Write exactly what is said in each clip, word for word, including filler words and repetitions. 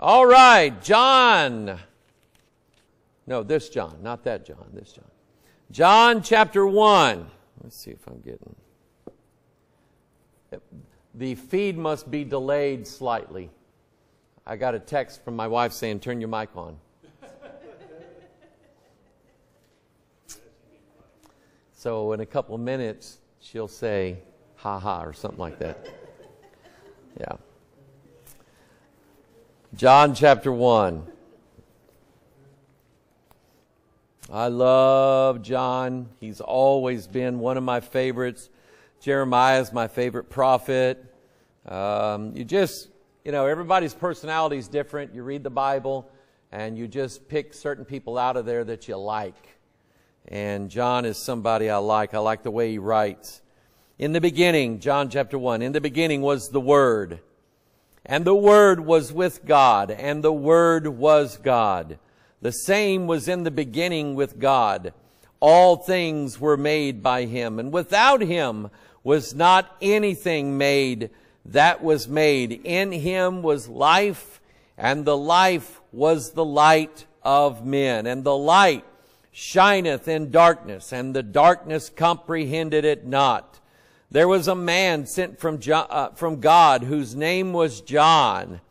All right, John. No, this John, not that John, this John. John chapter one. Let's see if I'm getting... The feed must be delayed slightly. I got a text from my wife saying, turn your mic on. So in a couple of minutes, she'll say, ha-ha, or something like that. Yeah. John chapter one. I love John. He's always been one of my favorites. Jeremiah is my favorite prophet. Um, you just, you know, everybody's personality is different. You read the Bible and you just pick certain people out of there that you like. And John is somebody I like. I like the way he writes. In the beginning, John chapter one, in the beginning was the Word. And the Word was with God. And the Word was God. The same was in the beginning with God. All things were made by Him. And without Him was not anything made that was made. In Him was life. And the life was the light of men. And the light shineth in darkness. And the darkness comprehended it not. There was a man sent from, John, uh, from God whose name was John.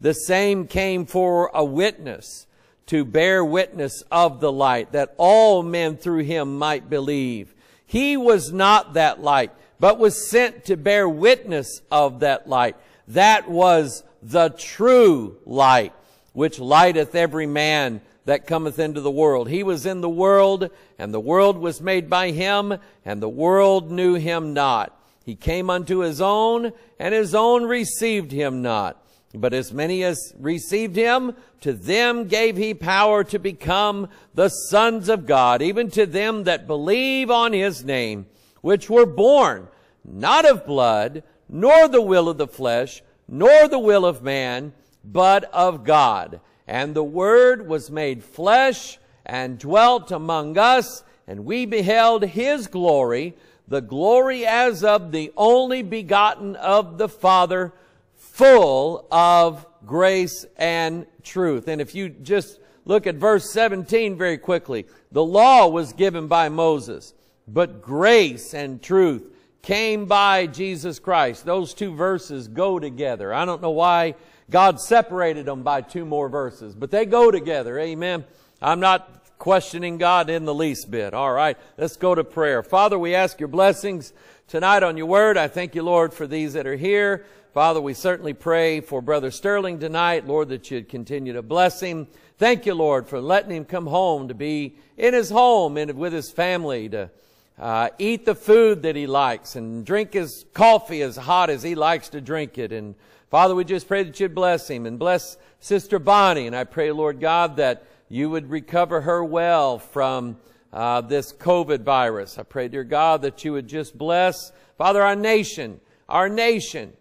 The same came for a witness, to bear witness of the light, that all men through him might believe. He was not that light, but was sent to bear witness of that light. That was the true light, which lighteth every man that cometh into the world. He was in the world, and the world was made by him, and the world knew him not. He came unto his own, and his own received him not. But as many as received him, to them gave he power to become the sons of God, even to them that believe on his name, which were born not of blood, nor the will of the flesh, nor the will of man, but of God. And the Word was made flesh and dwelt among us, and we beheld His glory, the glory as of the only begotten of the Father, full of grace and truth. And if you just look at verse seventeen very quickly, the law was given by Moses, but grace and truth came by Jesus Christ. Those two verses go together. I don't know why God separated them by two more verses, but they go together. Amen. I'm not questioning God in the least bit. All right, let's go to prayer. Father, we ask your blessings tonight on your word. I thank you, Lord, for these that are here. Father, we certainly pray for Brother Sterling tonight, Lord, that you'd continue to bless him. Thank you, Lord, for letting him come home to be in his home and with his family, to uh, eat the food that he likes and drink his coffee as hot as he likes to drink it. And Father, we just pray that you'd bless him and bless Sister Bonnie. And I pray, Lord God, that you would recover her well from uh, this COVID virus. I pray, dear God, that you would just bless. Father, our nation, our nation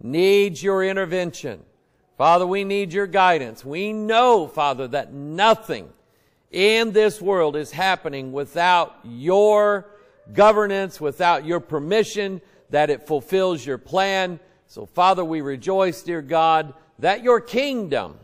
needs your intervention. Father, we need your guidance. We know, Father, that nothing in this world is happening without your governance, without your permission, that it fulfills your plan. So, Father, we rejoice, dear God, that your kingdom,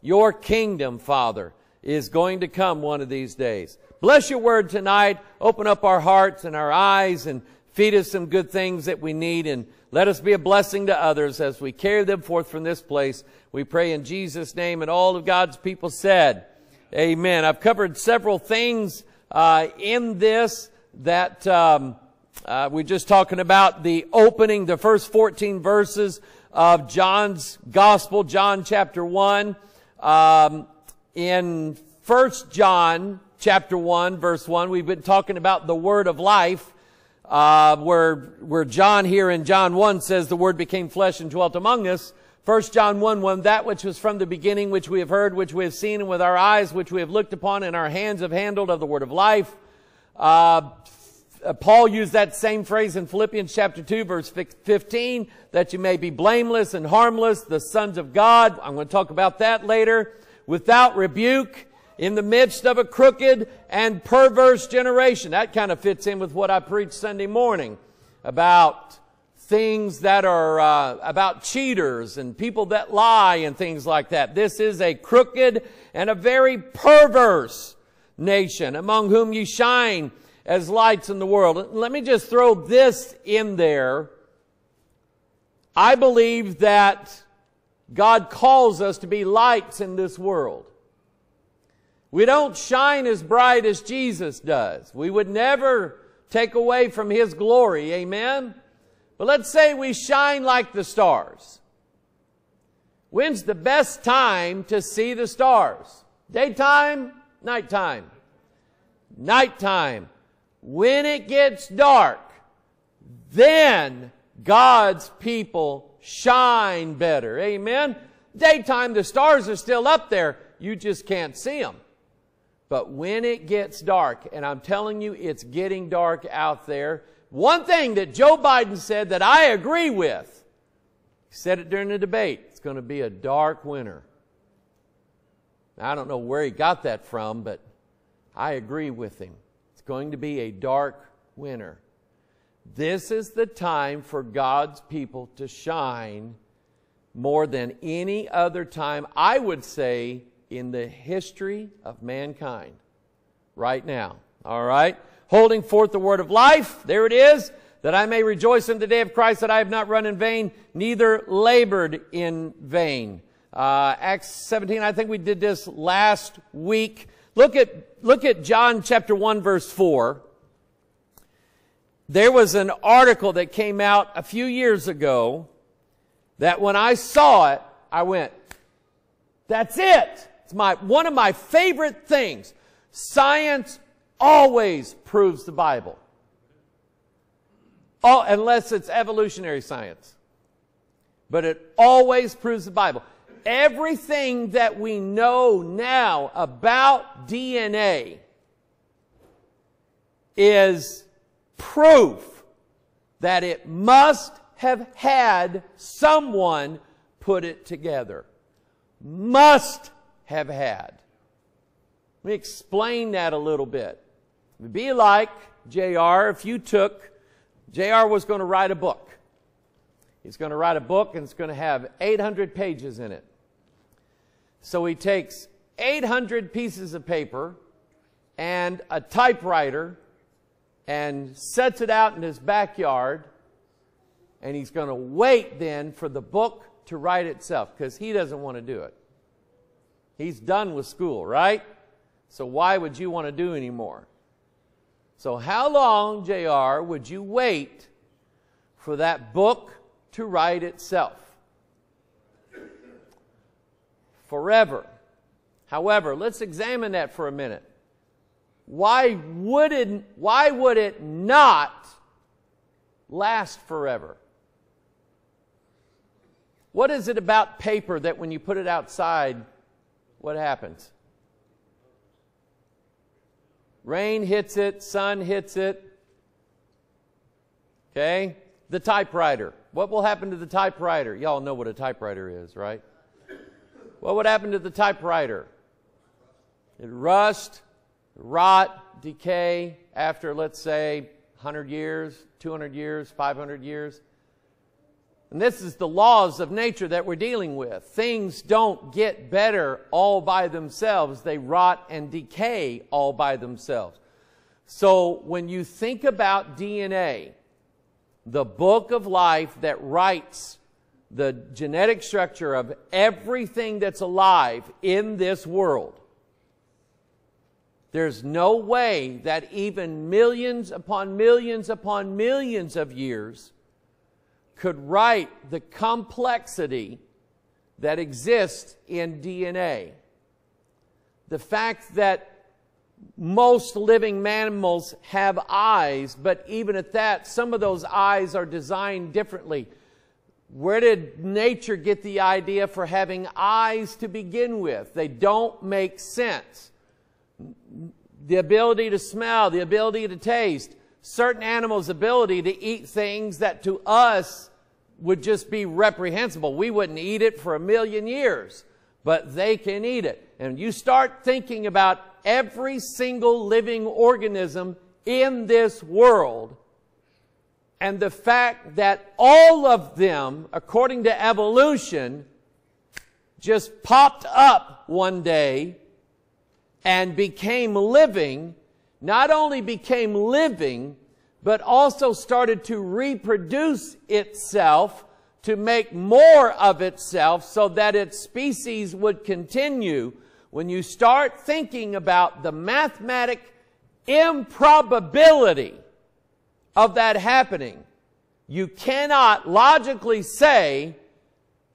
your kingdom, Father, is going to come one of these days. Bless your word tonight. Open up our hearts and our eyes and feed us some good things that we need. And let us be a blessing to others as we carry them forth from this place. We pray in Jesus' name, and all of God's people said, amen. I've covered several things uh, in this that... Um, Uh, we're just talking about the opening, the first fourteen verses of John's Gospel, John chapter one. Um, in First John chapter one, verse one, we've been talking about the Word of life, uh, where where John here in John one says the Word became flesh and dwelt among us. First John one, one, that which was from the beginning, which we have heard, which we have seen, and with our eyes, which we have looked upon, and our hands have handled of the Word of life. Uh, Paul used that same phrase in Philippians chapter two, verse fifteen, that you may be blameless and harmless, the sons of God. I'm going to talk about that later. Without rebuke, in the midst of a crooked and perverse generation. That kind of fits in with what I preached Sunday morning about things that are uh, about cheaters and people that lie and things like that. This is a crooked and a very perverse nation, among whom ye shine as lights in the world. Let me just throw this in there. I believe that God calls us to be lights in this world. We don't shine as bright as Jesus does. We would never take away from His glory. Amen? But let's say we shine like the stars. When's the best time to see the stars? Daytime? Nighttime? Nighttime. When it gets dark, then God's people shine better. Amen? Daytime, the stars are still up there. You just can't see them. But when it gets dark, and I'm telling you, it's getting dark out there. One thing that Joe Biden said that I agree with, he said it during the debate, it's going to be a dark winter. Now, I don't know where he got that from, but I agree with him. It's going to be a dark winter. This is the time for God's people to shine more than any other time, I would say, in the history of mankind right now. All right? Holding forth the word of life. There it is. That I may rejoice in the day of Christ, that I have not run in vain, neither labored in vain. Uh, Acts seventeen, I think we did this last week. Look at, look at John chapter one verse four. There was an article that came out a few years ago that when I saw it, I went, that's it. It's my, one of my favorite things. Science always proves the Bible. Oh, unless it's evolutionary science. But it always proves the Bible. Everything that we know now about D N A is proof that it must have had someone put it together. Must have had. Let me explain that a little bit. It would be like J R if you took, J R was going to write a book. He's going to write a book and it's going to have eight hundred pages in it. So he takes eight hundred pieces of paper and a typewriter and sets it out in his backyard, and he's going to wait then for the book to write itself, because he doesn't want to do it. He's done with school, right? So why would you want to do anymore? So how long, J R, would you wait for that book to write itself? Forever. However, let's examine that for a minute. Why would it, why would it not last forever? What is it about paper that when you put it outside, what happens? Rain hits it, sun hits it. Okay? The typewriter. What will happen to the typewriter? Y'all know what a typewriter is, right? What would happen to the typewriter? It rust, rot, decay after, let's say, one hundred years, two hundred years, five hundred years. And this is the laws of nature that we're dealing with. Things don't get better all by themselves. They rot and decay all by themselves. So when you think about D N A, the book of life that writes the genetic structure of everything that's alive in this world, there's no way that even millions upon millions upon millions of years could write the complexity that exists in D N A. The fact that most living mammals have eyes, but even at that, some of those eyes are designed differently. Where did nature get the idea for having eyes to begin with? They don't make sense. The ability to smell, the ability to taste, certain animals' ability to eat things that to us would just be reprehensible. We wouldn't eat it for a million years, but they can eat it. And you start thinking about every single living organism in this world, and the fact that all of them, according to evolution, just popped up one day and became living, not only became living, but also started to reproduce itself to make more of itself so that its species would continue. When you start thinking about the mathematical improbability of that happening, you cannot logically say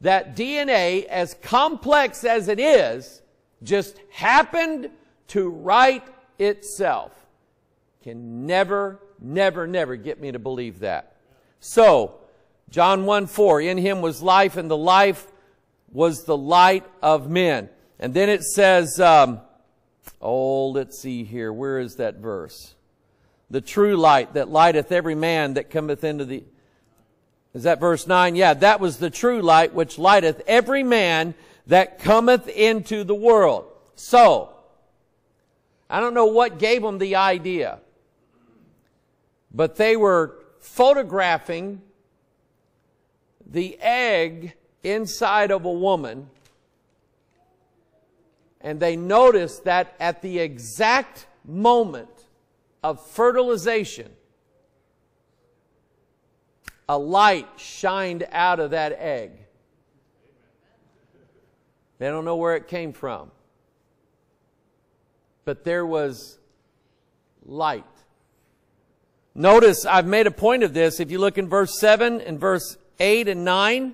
that D N A, as complex as it is, just happened to write itself. Can never, never, never get me to believe that. So, John one four, in him was life, and the life was the light of men. And then it says, um, oh, let's see here, where is that verse? The true light that lighteth every man that cometh into the... Is that verse nine? Yeah, that was the true light which lighteth every man that cometh into the world. So, I don't know what gave them the idea, but they were photographing the egg inside of a woman, and they noticed that at the exact moment of fertilization, a light shined out of that egg. They don't know where it came from, but there was light. Notice I've made a point of this. If you look in verse seven and verse eight and nine,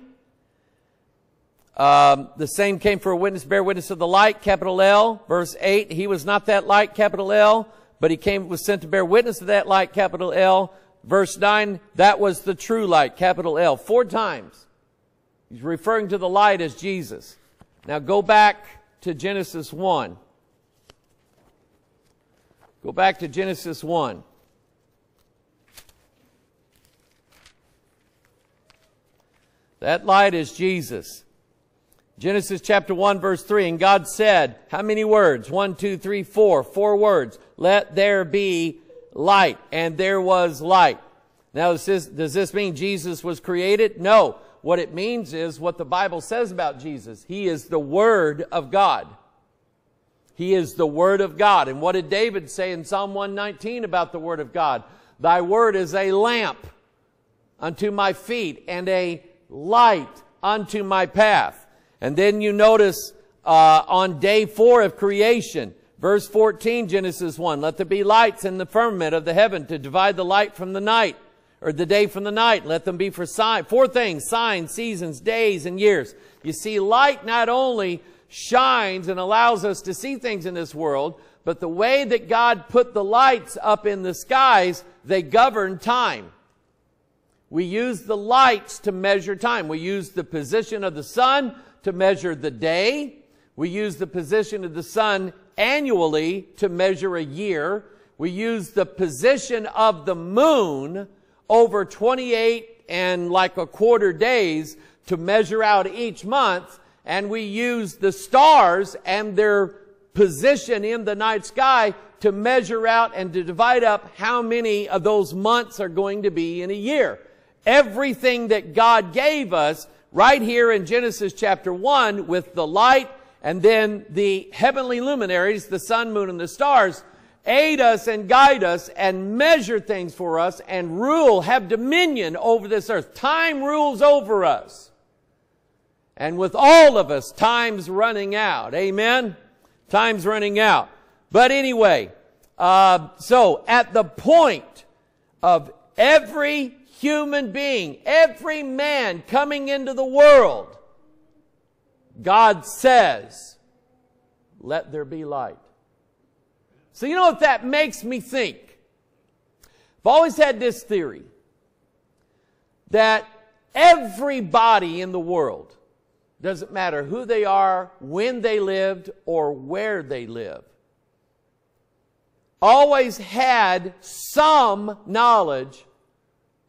um, the same came for a witness, bear witness of the light, capital L. Verse eight, he was not that light, capital L, but he came, was sent to bear witness of that light, capital L. Verse nine, that was the true light, capital L. Four times. He's referring to the light as Jesus. Now go back to Genesis one. Go back to Genesis one. That light is Jesus. Genesis chapter one verse three, and God said, how many words? One, two, three, four. Four words. Let there be light. And there was light. Now, does this, does this mean Jesus was created? No. What it means is what the Bible says about Jesus. He is the Word of God. He is the Word of God. And what did David say in Psalm one nineteen about the Word of God? Thy Word is a lamp unto my feet and a light unto my path. And then you notice uh, on day four of creation, verse fourteen, Genesis one, let there be lights in the firmament of the heaven to divide the light from the night, or the day from the night. Let them be for sign, four things, signs, seasons, days, and years. You see, light not only shines and allows us to see things in this world, but the way that God put the lights up in the skies, they govern time. We use the lights to measure time. We use the position of the sun to measure the day. We use the position of the sun annually to measure a year. We use the position of the moon over twenty-eight and like a quarter days to measure out each month. And we use the stars and their position in the night sky to measure out and to divide up how many of those months are going to be in a year. Everything that God gave us right here in Genesis chapter one with the light and then the heavenly luminaries, the sun, moon, and the stars, aid us and guide us and measure things for us and rule, have dominion over this earth. Time rules over us. And with all of us, time's running out. Amen? Time's running out. But anyway, uh, so at the point of every human being, every man coming into the world, God says, let there be light. So you know what that makes me think? I've always had this theory that everybody in the world, doesn't matter who they are, when they lived, or where they live, always had some knowledge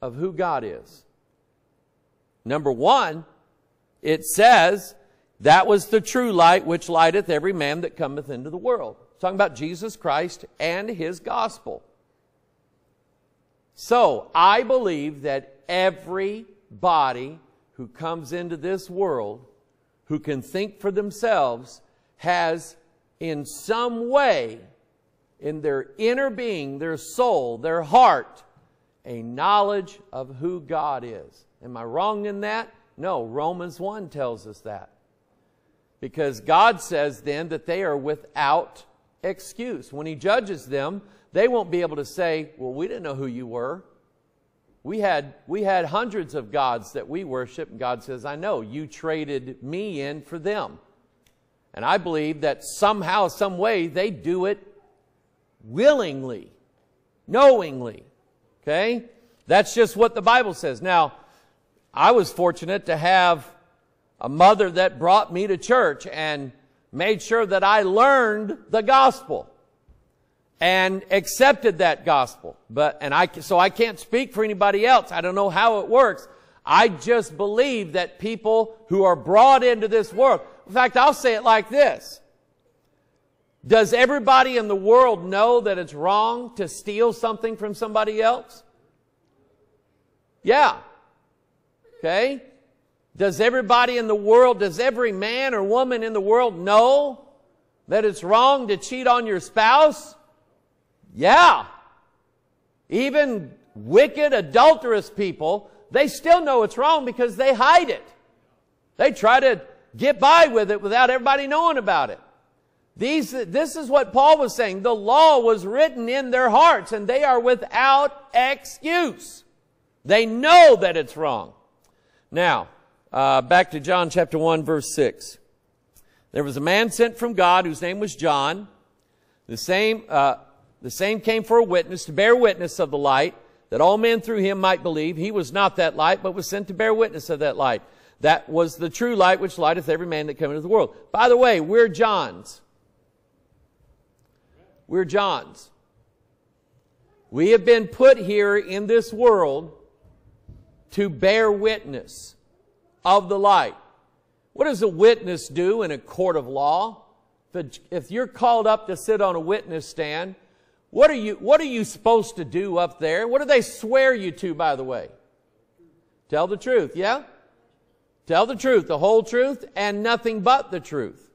of who God is. Number one, it says, that was the true light which lighteth every man that cometh into the world. It's talking about Jesus Christ and His gospel. So I believe that everybody who comes into this world, who can think for themselves, has in some way, in their inner being, their soul, their heart, a knowledge of who God is. Am I wrong in that? No, Romans one tells us that. Because God says then that they are without excuse. When He judges them, they won't be able to say, well, we didn't know who you were. We had, we had hundreds of gods that we worship, and God says, I know, you traded me in for them. And I believe that somehow, some way, they do it willingly, knowingly. Okay? That's just what the Bible says. Now, I was fortunate to have a mother that brought me to church and made sure that I learned the gospel and accepted that gospel. But, and I, so I can't speak for anybody else. I don't know how it works. I just believe that people who are brought into this world, in fact, I'll say it like this. Does everybody in the world know that it's wrong to steal something from somebody else? Yeah. Okay. Does everybody in the world, does every man or woman in the world know that it's wrong to cheat on your spouse? Yeah. Even wicked, adulterous people, they still know it's wrong because they hide it. They try to get by with it without everybody knowing about it. These, this is what Paul was saying. The law was written in their hearts, and they are without excuse. They know that it's wrong. Now, Uh, back to John chapter one, verse six. There was a man sent from God whose name was John. The same, uh, the same came for a witness, to bear witness of the light, that all men through him might believe. He was not that light, but was sent to bear witness of that light. That was the true light, which lighteth every man that cometh into the world. By the way, we're John's. We're John's. We have been put here in this world to bear witness of the light. What does a witness do in a court of law? If you're called up to sit on a witness stand, what are you, what are you supposed to do up there? What do they swear you to, by the way? Tell the truth, yeah? Tell the truth, the whole truth, and nothing but the truth.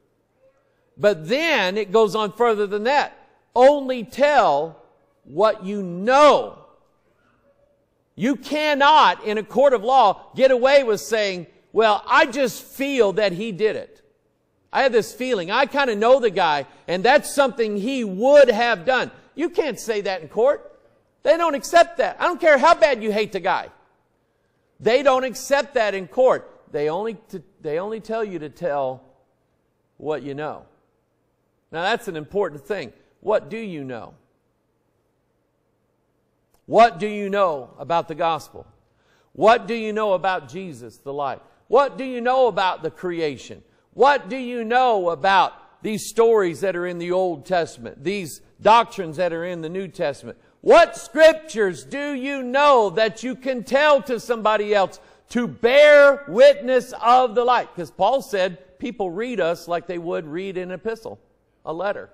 But then it goes on further than that. Only tell what you know. You cannot, in a court of law, get away with saying, well, I just feel that he did it. I have this feeling. I kind of know the guy, and that's something he would have done. You can't say that in court. They don't accept that. I don't care how bad you hate the guy. They don't accept that in court. They only, they only tell you to tell what you know. Now, that's an important thing. What do you know? What do you know about the gospel? What do you know about Jesus, the light? What do you know about the creation? What do you know about these stories that are in the Old Testament, these doctrines that are in the New Testament? What scriptures do you know that you can tell to somebody else to bear witness of the light? Because Paul said people read us like they would read an epistle, a letter.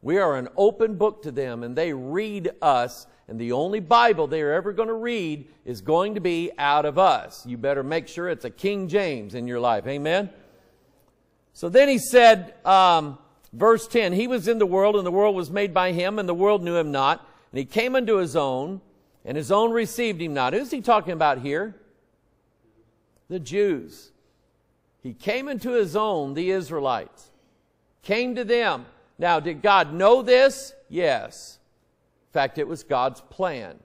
We are an open book to them, and they read us. And the only Bible they are ever going to read is going to be out of us. You better make sure it's a King James in your life. Amen? So then he said, um, verse ten, he was in the world, and the world was made by him, and the world knew him not. And he came unto his own, and his own received him not. Who's he talking about here? The Jews. He came unto his own, the Israelites. Came to them. Now, did God know this? Yes. In fact, it was God's plan.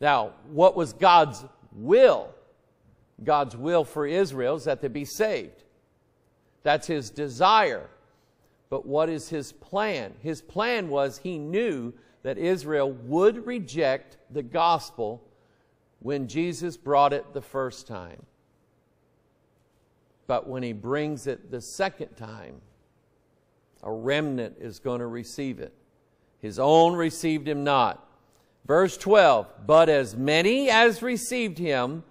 Now, what was God's will? God's will for Israel is that they be saved. That's His desire. But what is His plan? His plan was He knew that Israel would reject the gospel when Jesus brought it the first time. But when He brings it the second time, a remnant is going to receive it. His own received him not. Verse twelve, but as many as received him,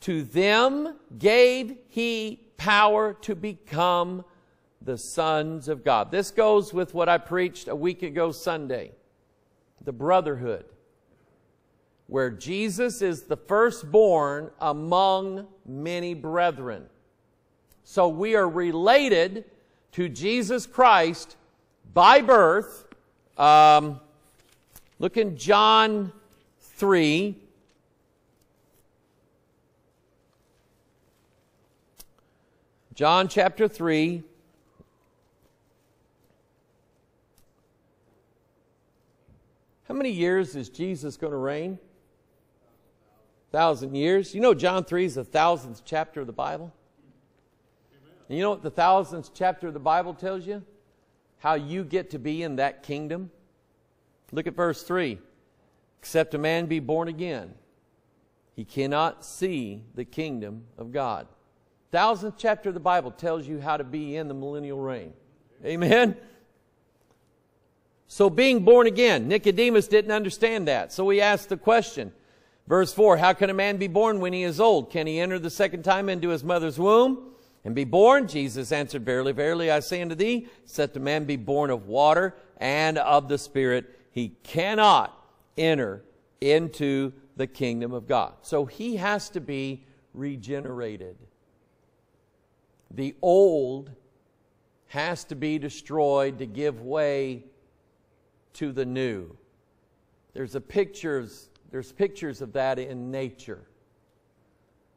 to them gave he power to become the sons of God. This goes with what I preached a week ago Sunday, the brotherhood. where Jesus is the firstborn among many brethren. So we are related to Jesus Christ by birth. Um, look in John three. John chapter three. How many years is Jesus going to reign? Thousand years. You know John three is the thousandth chapter of the Bible. And you know what the thousandth chapter of the Bible tells you? How you get to be in that kingdom. Look at verse three. Except a man be born again, he cannot see the kingdom of God. Thousandth chapter of the Bible tells you how to be in the millennial reign. Amen? So being born again, Nicodemus didn't understand that. So he asked the question. Verse four, how can a man be born when he is old? Can he enter the second time into his mother's womb and be born? Jesus answered, verily, verily, I say unto thee, except a man be born of water and of the Spirit, he cannot enter into the kingdom of God. So he has to be regenerated. The old has to be destroyed to give way to the new. There's a pictures, there's pictures of that in nature.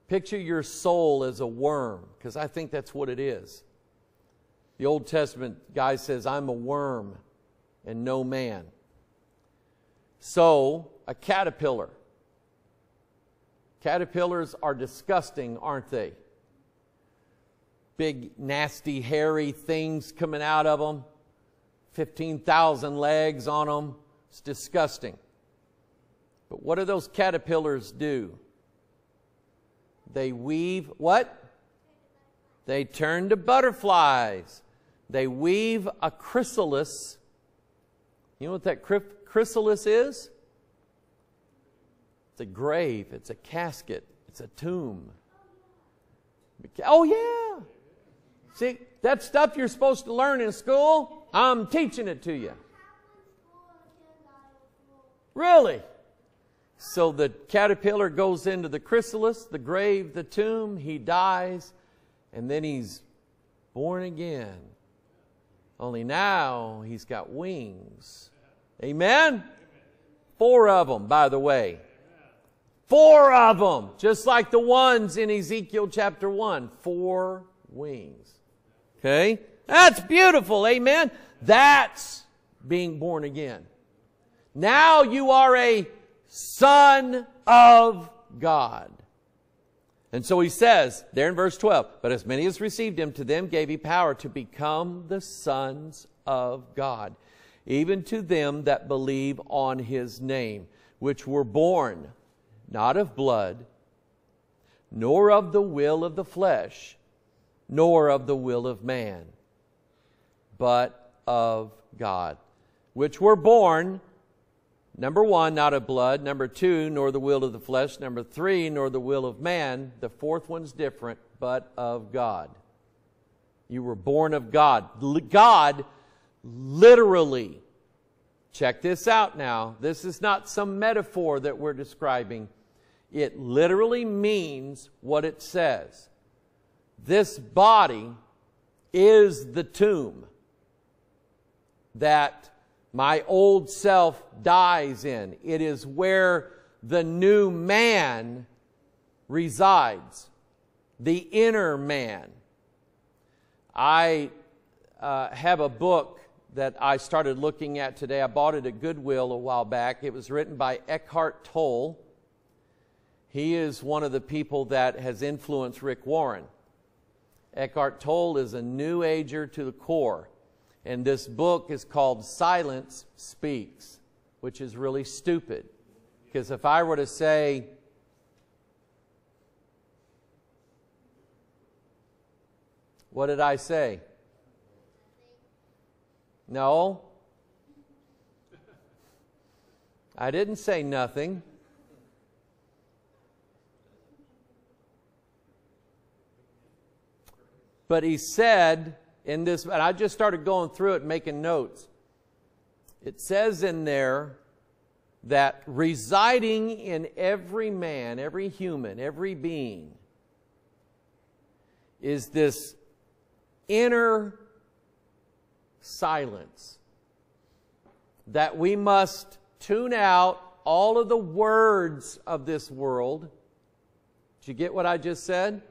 Picture your soul as a worm, because I think that's what it is. The Old Testament guy says, I'm a worm and no man. So, a caterpillar. Caterpillars are disgusting, aren't they? Big, nasty, hairy things coming out of them. fifteen thousand legs on them. It's disgusting. But what do those caterpillars do? They weave, what? They turn to butterflies. They weave a chrysalis. You know what that chrysalis is? It's a grave. It's a casket. It's a tomb. Oh, yeah. See, that stuff you're supposed to learn in school, I'm teaching it to you. Really? So the caterpillar goes into the chrysalis, the grave, the tomb. He dies, and then he's born again. Only now he's got wings. Amen? Four of them, by the way. Four of them, just like the ones in Ezekiel chapter one. Four wings. Okay? That's beautiful. Amen? That's being born again. Now you are a Son of God. And so he says there in verse twelve, but as many as received him, to them gave he power to become the sons of God, even to them that believe on his name, which were born not of blood, nor of the will of the flesh, nor of the will of man, but of God, which were born, number one, not of blood. Number two, nor the will of the flesh. Number three, nor the will of man. The fourth one's different, but of God. You were born of God. God literally. Check this out now. This is not some metaphor that we're describing. It literally means what it says. This body is the tomb that my old self dies in. It is where the new man resides. The inner man. I uh, have a book that I started looking at today. I bought it at Goodwill a while back. It was written by Eckhart Tolle. He is one of the people that has influenced Rick Warren. Eckhart Tolle is a New Ager to the core. And this book is called Silence Speaks, which is really stupid. Because if I were to say, what did I say? No. I didn't say nothing. But he said, in this, and I just started going through it and making notes. It says in there that residing in every man, every human, every being, is this inner silence, that we must tune out all of the words of this world. Did you get what I just said?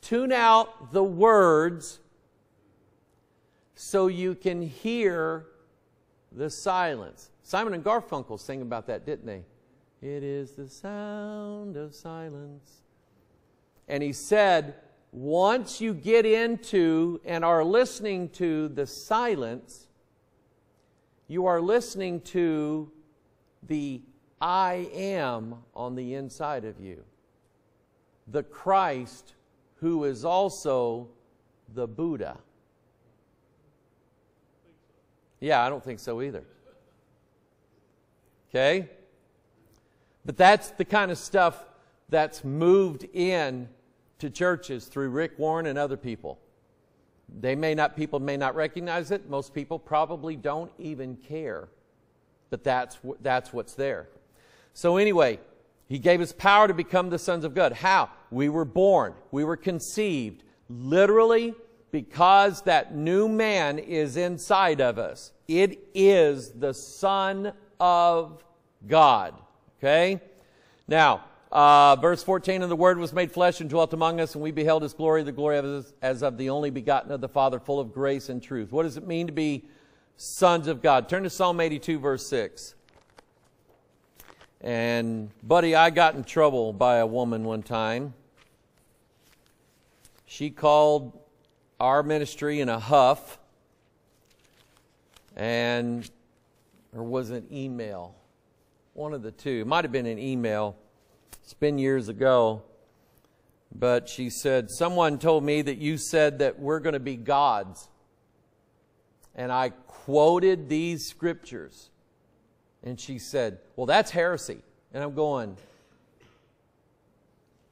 Tune out the words so you can hear the silence. Simon and Garfunkel sang about that, didn't they? It is the sound of silence. And he said, once you get into and are listening to the silence, you are listening to the I am on the inside of you. The Christ who is also the Buddha. Yeah, I don't think so either. Okay? But that's the kind of stuff that's moved in to churches through Rick Warren and other people. They may not, people may not recognize it. Most people probably don't even care. But that's, that's what's there. So anyway, he gave us power to become the sons of God. How? We were born. We were conceived. Literally, because that new man is inside of us. It is the Son of God. Okay? Now, Uh, verse fourteen, and the Word was made flesh and dwelt among us, and we beheld His glory, the glory of his, as of the only begotten of the Father, full of grace and truth. What does it mean to be sons of God? Turn to Psalm eighty-two, verse six. And, buddy, I got in trouble by a woman one time. She called our ministry in a huff, and, or was it an email? One of the two. It might have been an email. It's been years ago, but she said, someone told me that you said that we're going to be gods. And I quoted these scriptures. And she said, well, that's heresy. And I'm going,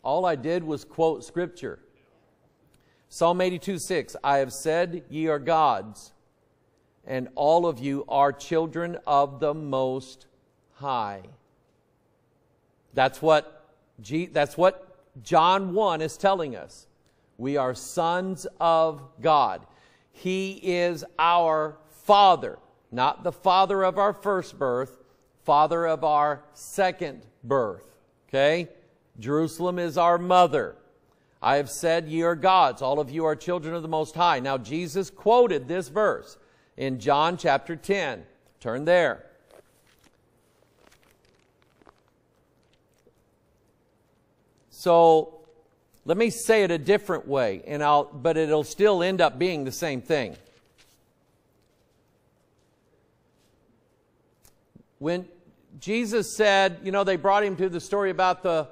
all I did was quote scripture. Psalm eighty-two, six, I have said, ye are gods, and all of you are children of the Most High. That's what G, that's what John one is telling us. We are sons of God. He is our Father. Not the Father of our first birth. Father of our second birth. Okay? Jerusalem is our mother. I have said ye are gods. All of you are children of the Most High. Now Jesus quoted this verse in John chapter ten. Turn there. So let me say it a different way, and I'll, but it'll still end up being the same thing. When Jesus said, you know, they brought him to the story about the,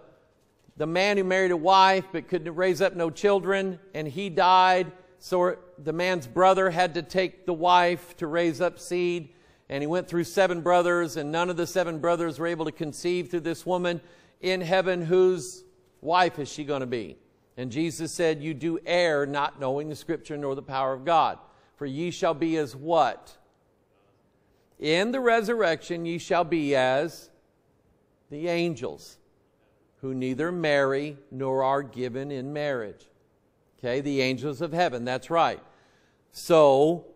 the man who married a wife but couldn't raise up no children, and he died. So the man's brother had to take the wife to raise up seed, and he went through seven brothers, and none of the seven brothers were able to conceive through this woman in heaven whose wife is she going to be? And Jesus said, you do err, not knowing the scripture nor the power of God. For ye shall be as what? In the resurrection ye shall be as the angels, who neither marry nor are given in marriage. Okay, the angels of heaven, that's right. So,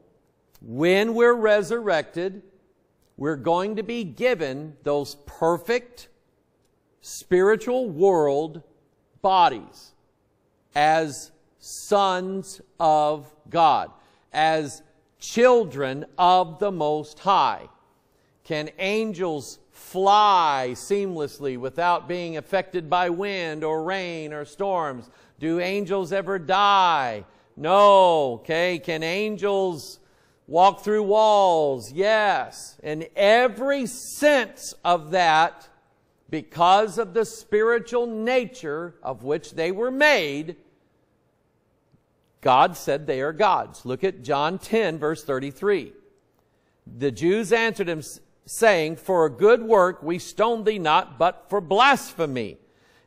when we're resurrected, we're going to be given those perfect spiritual world bodies as sons of God, as children of the Most High. Can angels fly seamlessly without being affected by wind or rain or storms? Do angels ever die? No. Okay. Can angels walk through walls? Yes. And every sense of that, because of the spiritual nature of which they were made, God said they are gods. Look at John ten, verse thirty-three. The Jews answered him, saying, for a good work we stoned thee not, but for blasphemy.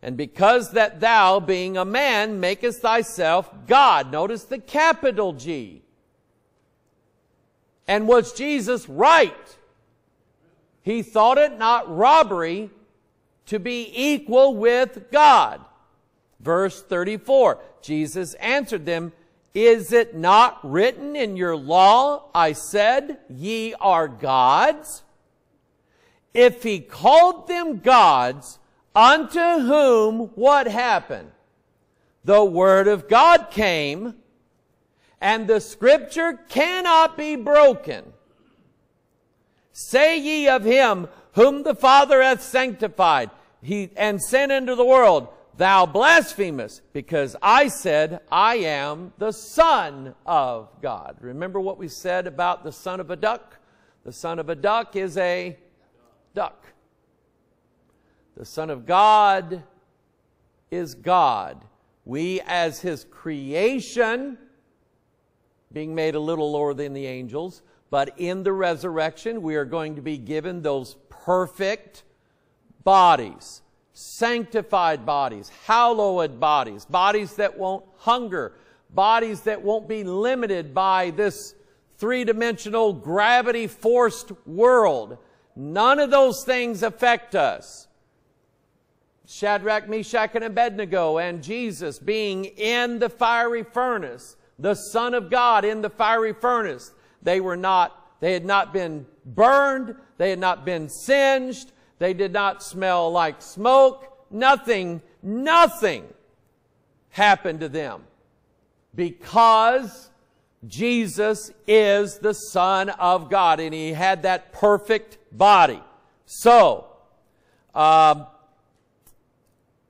And because that thou, being a man, makest thyself God. Notice the capital G. And was Jesus right? He thought it not robbery to be equal with God. Verse thirty-four, Jesus answered them, Is it not written in your law, I said, ye are gods? If he called them gods, unto whom what happened? The word of God came, and the scripture cannot be broken. Say ye of him whom the Father hath sanctified he, and sent into the world, Thou blasphemest, because I said, I am the Son of God. Remember what we said about the son of a duck? The son of a duck is a duck. The Son of God is God. We, as His creation, being made a little lower than the angels, but in the resurrection, we are going to be given those perfect bodies. Sanctified bodies, hallowed bodies, bodies that won't hunger, bodies that won't be limited by this three-dimensional gravity-forced world. None of those things affect us. Shadrach, Meshach, and Abednego and Jesus being in the fiery furnace, the Son of God in the fiery furnace, they were not, they had not been burned, they had not been singed, they did not smell like smoke. Nothing, nothing happened to them because Jesus is the Son of God and He had that perfect body. So, um,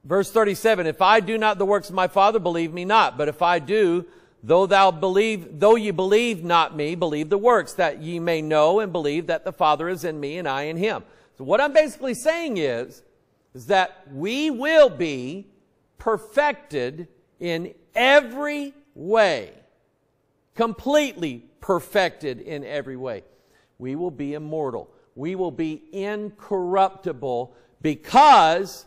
verse thirty-seven, if I do not the works of my Father, believe me not. But if I do, though thou believe, though ye believe not me, believe the works, that ye may know and believe that the Father is in me and I in Him. So what I'm basically saying is, is that we will be perfected in every way. Completely perfected in every way. We will be immortal. We will be incorruptible because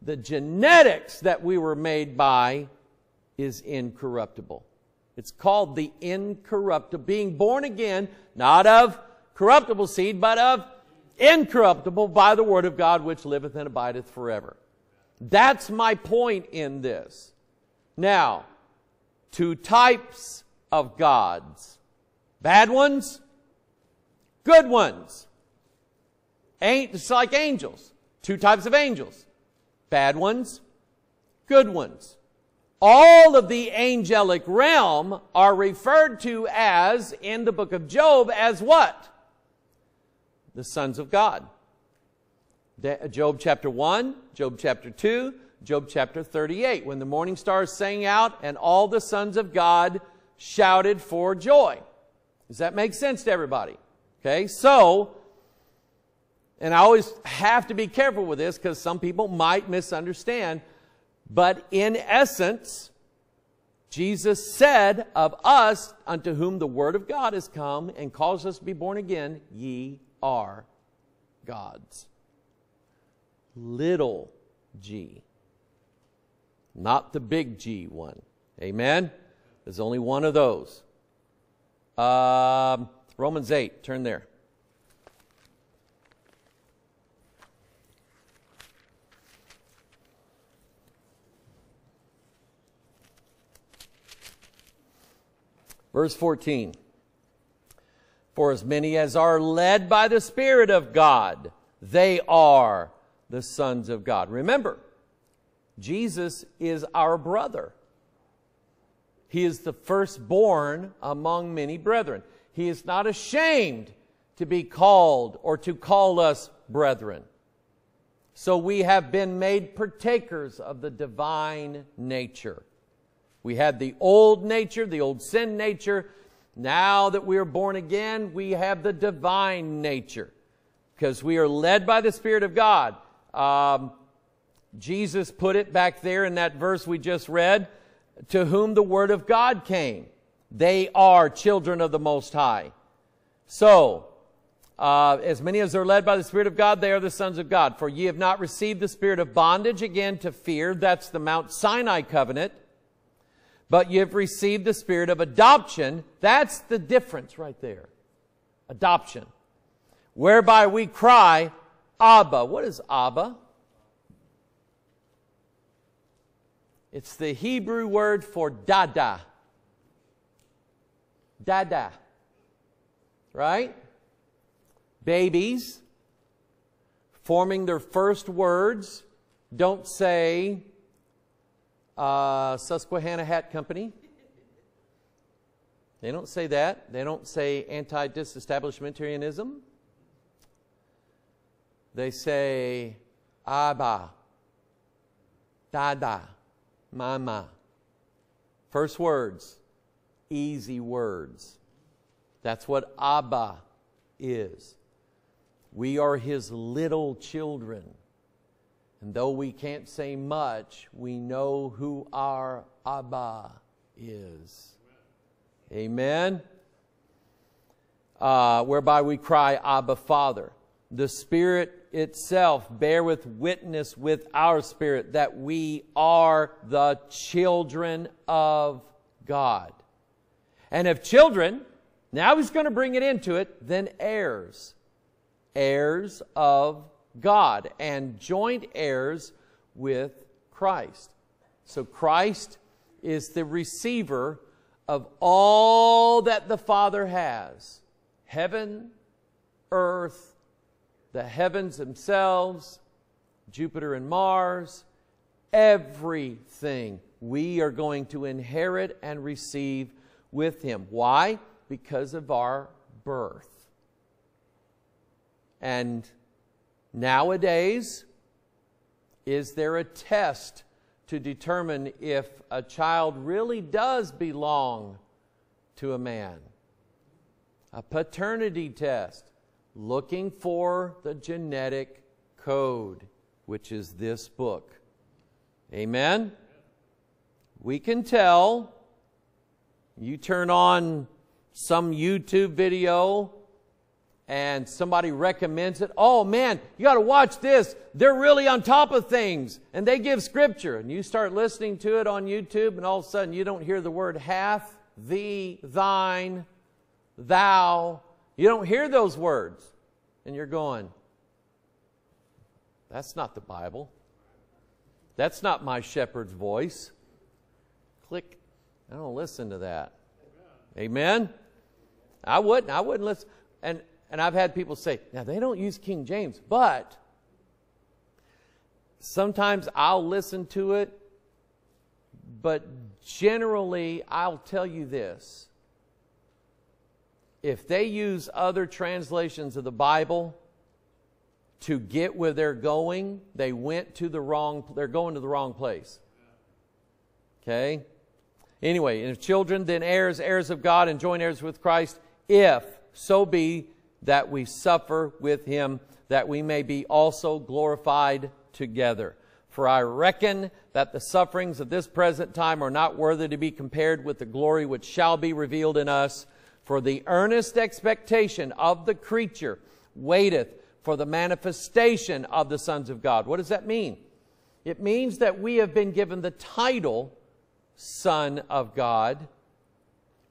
the genetics that we were made by is incorruptible. It's called the incorruptible. Being born again, not of corruptible seed, but of incorruptible by the word of God which liveth and abideth forever. That's my point in this. Now, two types of gods. Bad ones, good ones. It's like angels. Two types of angels. Bad ones, good ones. All of the angelic realm are referred to as, in the book of Job, as what? The sons of God. Job chapter one, Job chapter two, Job chapter thirty-eight. When the morning stars sang out and all the sons of God shouted for joy. Does that make sense to everybody? Okay, so, and I always have to be careful with this because some people might misunderstand. But in essence, Jesus said of us, unto whom the word of God has come and caused us to be born again, ye are gods. Little g. Not the big G one. Amen? There's only one of those. Um, Romans eight. Turn there. Verse fourteen. For as many as are led by the Spirit of God, they are the sons of God. Remember, Jesus is our brother. He is the firstborn among many brethren. He is not ashamed to be called or to call us brethren. So we have been made partakers of the divine nature. We had the old nature, the old sin nature. Now that we are born again, we have the divine nature because we are led by the Spirit of God. Um, Jesus put it back there in that verse we just read, to whom the word of God came. They are children of the Most High. So, uh, as many as are led by the Spirit of God, they are the sons of God. For ye have not received the spirit of bondage again to fear. That's the Mount Sinai covenant. But you've received the spirit of adoption. That's the difference right there. Adoption. whereby we cry, Abba. What is Abba? It's the Hebrew word for dada. Dada. Right? Babies forming their first words don't say uh, Susquehanna Hat Company. They don't say that. They don't say anti-disestablishmentarianism. They say Abba, Dada, Mama. First words, easy words. That's what Abba is. We are His little children. And though we can't say much, we know who our Abba is. Amen. Uh, whereby we cry, Abba, Father. The Spirit itself beareth witness with our spirit that we are the children of God. And if children, now He's going to bring it into it, then heirs. Heirs of God and joint heirs with Christ. So Christ is the receiver of all that the Father has. Heaven, earth, the heavens themselves, Jupiter and Mars, everything we are going to inherit and receive with Him. Why? Because of our birth. And nowadays, is there a test to determine if a child really does belong to a man? A paternity test, looking for the genetic code, which is this book. Amen? We can tell. You turn on some YouTube video and somebody recommends it. Oh man, you got to watch this. They're really on top of things. And they give scripture. And you start listening to it on YouTube. And all of a sudden you don't hear the word hath, thee, thine, thou. You don't hear those words. And you're going, that's not the Bible. That's not my shepherd's voice. Click. I don't listen to that. Amen? I wouldn't. I wouldn't listen. And And I've had people say, now they don't use King James, but sometimes I'll listen to it, but generally I'll tell you this. If they use other translations of the Bible to get where they're going, they went to the wrong, they're going to the wrong place. Okay? Anyway, and if children, then heirs, heirs of God, and joint heirs with Christ, if so be that we suffer with Him, that we may be also glorified together. For I reckon that the sufferings of this present time are not worthy to be compared with the glory which shall be revealed in us. For the earnest expectation of the creature waiteth for the manifestation of the sons of God. What does that mean? It means that we have been given the title Son of God.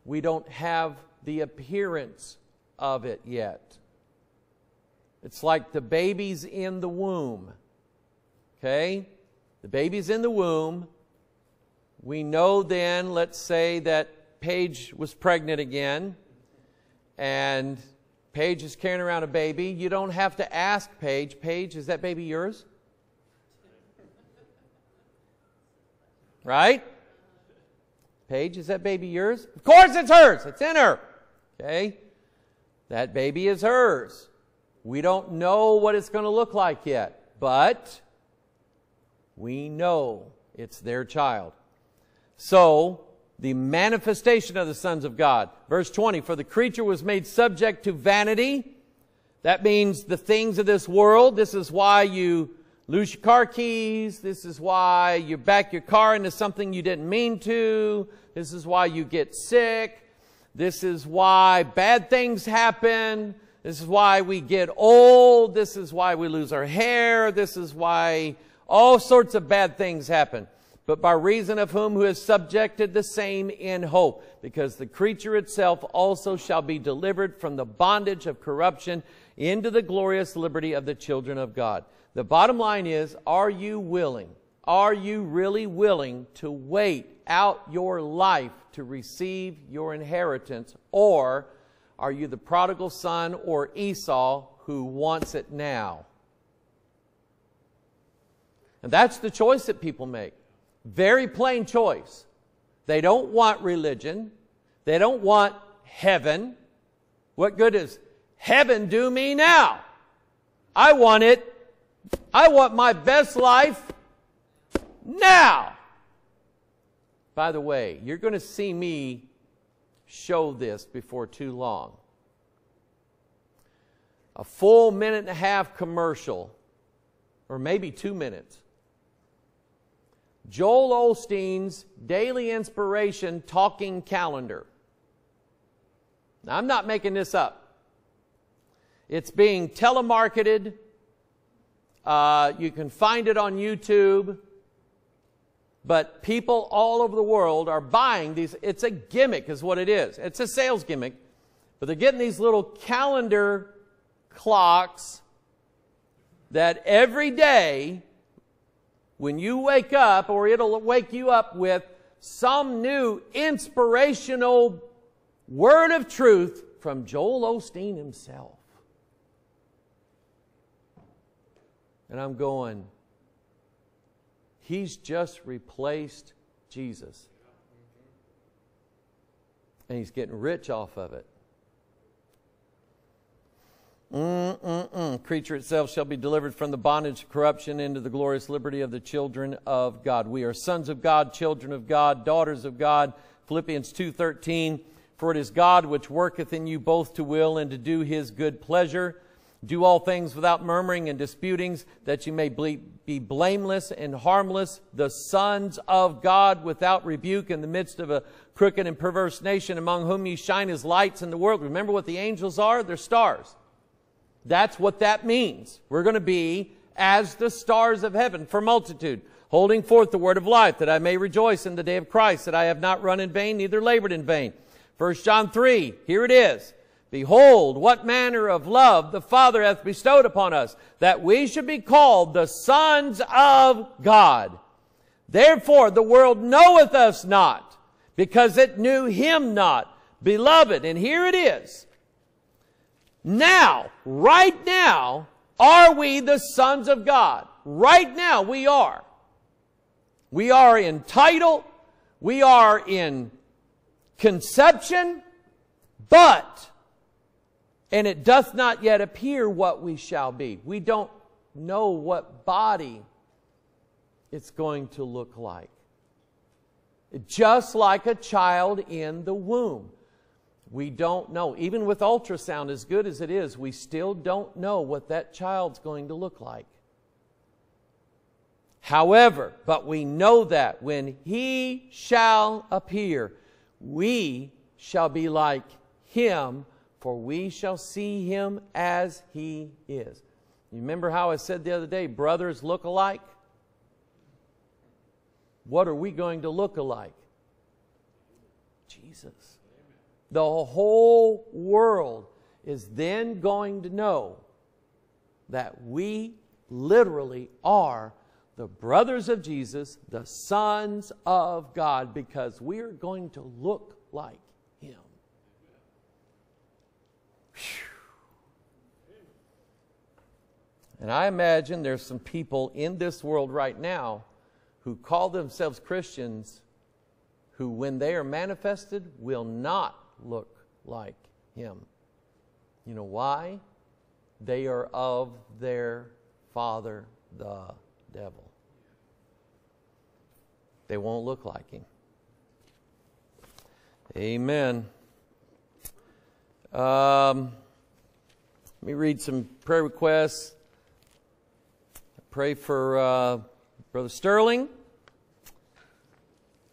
We don't have the appearance of it yet. It's like the baby's in the womb. Okay? The baby's in the womb. We know then, let's say that Paige was pregnant again, and Paige is carrying around a baby. You don't have to ask Paige, Paige, is that baby yours? Right? Paige, is that baby yours? Of course it's hers. It's in her. Okay? That baby is hers. We don't know what it's going to look like yet, but we know it's their child. So, the manifestation of the sons of God. Verse twenty, for the creature was made subject to vanity. That means the things of this world. This is why you lose your car keys. This is why you back your car into something you didn't mean to. This is why you get sick. This is why bad things happen. This is why we get old. This is why we lose our hair. This is why all sorts of bad things happen. but by reason of whom who is subjected the same in hope, because the creature itself also shall be delivered from the bondage of corruption into the glorious liberty of the children of God. The bottom line is, are you willing? Are you really willing to wait out your life to receive your inheritance? Or are you the prodigal son or Esau who wants it now? And that's the choice that people make. Very plain choice. They don't want religion. They don't want heaven. What good is heaven do me now? I want it. I want my best life now. By the way, you're going to see me show this before too long. A full minute and a half commercial, or maybe two minutes. Joel Osteen's Daily Inspiration Talking Calendar. Now, I'm not making this up. It's being telemarketed. Uh, you can find it on YouTube. But people all over the world are buying these. It's a gimmick is what it is. It's a sales gimmick. But they're getting these little calendar clocks that every day when you wake up, or it'll wake you up with some new inspirational word of truth from Joel Osteen himself. And I'm going, he's just replaced Jesus. And he's getting rich off of it. Mm-mm-mm. Creature itself shall be delivered from the bondage of corruption into the glorious liberty of the children of God. We are sons of God, children of God, daughters of God. Philippians two thirteen, for it is God which worketh in you both to will and to do his good pleasure. Do all things without murmuring and disputings, that you may be blameless and harmless, the sons of God without rebuke, in the midst of a crooked and perverse nation, among whom ye shine as lights in the world. Remember what the angels are? They're stars. That's what that means. We're going to be as the stars of heaven for multitude, holding forth the word of life, that I may rejoice in the day of Christ, that I have not run in vain, neither labored in vain. First John three, here it is. Behold, what manner of love the Father hath bestowed upon us, that we should be called the sons of God. Therefore the world knoweth us not, because it knew him not. Beloved, and here it is. Now, right now, are we the sons of God? Right now we are. We are in title. We are in conception. But... and it doth not yet appear what we shall be. We don't know what body it's going to look like. Just like a child in the womb. We don't know. Even with ultrasound, as good as it is, we still don't know what that child's going to look like. However, but we know that when he shall appear, we shall be like him, for we shall see him as he is. You remember how I said the other day, brothers look alike? What are we going to look alike? Jesus. The whole world is then going to know that we literally are the brothers of Jesus, the sons of God, because we are going to look like him. And I imagine there's some people in this world right now who call themselves Christians who, when they are manifested, will not look like him. You know why? They are of their father, the devil. They won't look like him. Amen. Um, let me read some prayer requests. I pray for uh, Brother Sterling.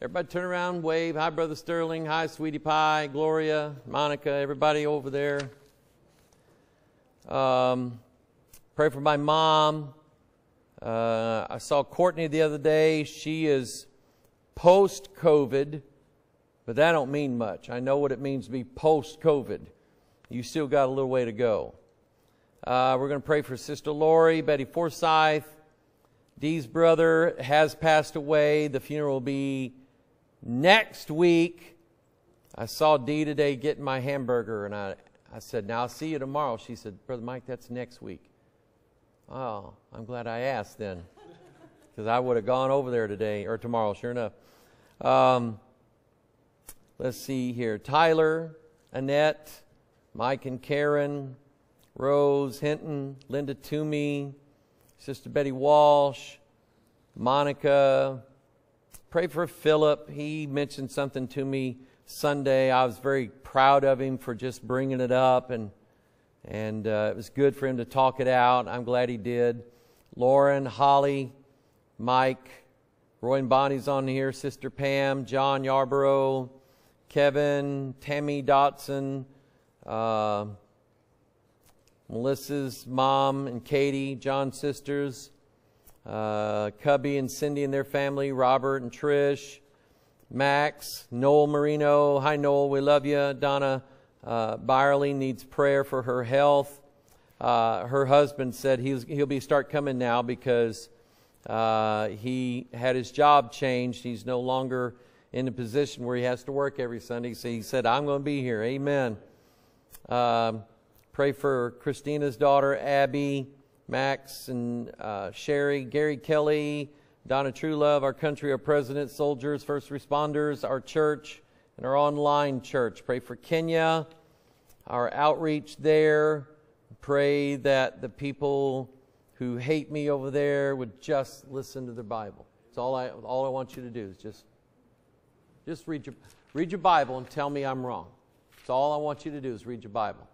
Everybody turn around, wave. Hi, Brother Sterling. Hi, Sweetie Pie, Gloria, Monica, everybody over there. Um, pray for my mom. Uh, I saw Courtney the other day. She is post-COVID, but that don't mean much. I know what it means to be post-COVID. You still got a little way to go. Uh, we're going to pray for Sister Lori. Betty Forsyth, Dee's brother, has passed away. The funeral will be next week. I saw Dee today getting my hamburger, and I, I said, now I'll see you tomorrow. She said, Brother Mike, that's next week. Oh, I'm glad I asked then, because I would have gone over there today or tomorrow, sure enough. Um, let's see here. Tyler, Annette, Mike and Karen, Rose Hinton, Linda Toomey, Sister Betty Walsh, Monica. Pray for Philip. He mentioned something to me Sunday. I was very proud of him for just bringing it up, and and uh, it was good for him to talk it out. I'm glad he did. Lauren, Holly, Mike, Roy and Bonnie's on here. Sister Pam, John Yarborough, Kevin, Tammy Dotson, uh, Melissa's mom and Katie, John's sisters, uh, Cubby and Cindy and their family, Robert and Trish, Max, Noel Marino. Hi, Noel. We love you. Donna uh, Byerly needs prayer for her health. Uh, her husband said he's, he'll be start coming now because uh, he had his job changed. He's no longer in a position where he has to work every Sunday. So he said, I'm going to be here. Amen. Um, Pray for Christina's daughter, Abby, Max, and uh, Sherry, Gary Kelly, Donna Truelove, our country, our president, soldiers, first responders, our church, and our online church. Pray for Kenya, our outreach there. Pray that the people who hate me over there would just listen to their Bible. It's all I, all I want you to do is just, just read your, read your Bible and tell me I'm wrong. It's all I want you to do is read your Bible.